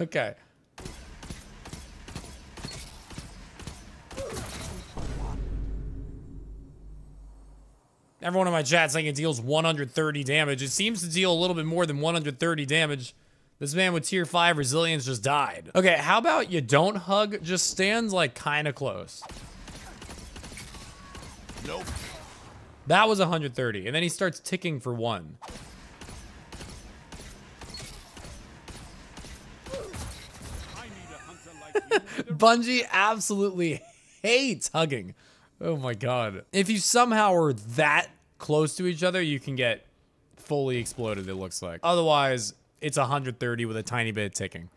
Okay. Everyone in my chat saying it deals 130 damage. It seems to deal a little bit more than 130 damage. This man with tier 5 resilience just died. Okay, how about you don't hug? Just stand like kind of close. Nope. That was 130, and then he starts ticking for 1. I need a hunter like you. Bungie absolutely hates hugging. Oh my god. If you somehow are that close to each other, you can get fully exploded, it looks like. Otherwise, it's 130 with a tiny bit of ticking.